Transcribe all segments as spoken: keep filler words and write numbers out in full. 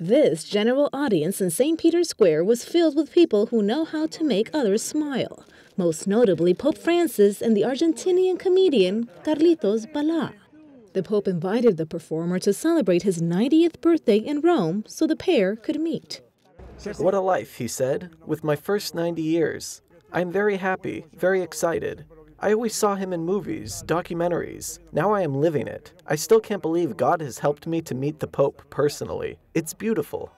This general audience in Saint Peter's Square was filled with people who know how to make others smile, most notably Pope Francis and the Argentinian comedian Carlitos Balá. The Pope invited the performer to celebrate his ninetieth birthday in Rome so the pair could meet. "What a life," he said, "with my first ninety years. I'm very happy, very excited. I always saw him in movies, documentaries. Now I am living it. I still can't believe God has helped me to meet the Pope personally. It's beautiful."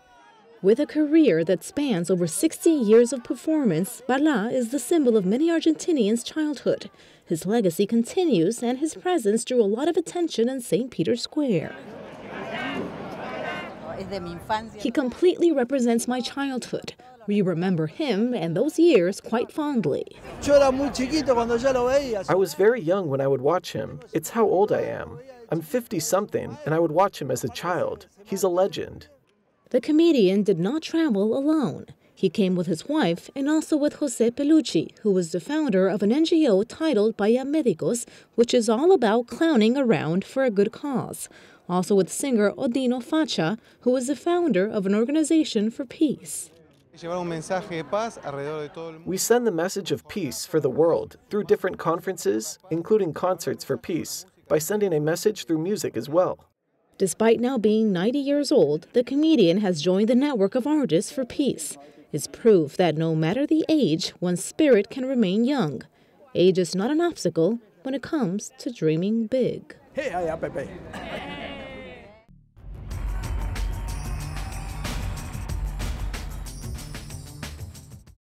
With a career that spans over sixty years of performance, Balá is the symbol of many Argentinians' childhood. His legacy continues, and his presence drew a lot of attention in Saint Peter's Square. "He completely represents my childhood. We remember him and those years quite fondly. I was very young when I would watch him. It's how old I am. I'm fifty-something, and I would watch him as a child. He's a legend." The comedian did not travel alone. He came with his wife and also with Jose Pelucci, who was the founder of an N G O titled Paya Medicos, which is all about clowning around for a good cause. Also with singer Odino Facha, who was the founder of an organization for peace. "We send the message of peace for the world through different conferences, including concerts for peace, by sending a message through music as well." Despite now being ninety years old, the comedian has joined the network of artists for peace. It's proof that no matter the age, one's spirit can remain young. Age is not an obstacle when it comes to dreaming big. Hey, hey, hey, hey.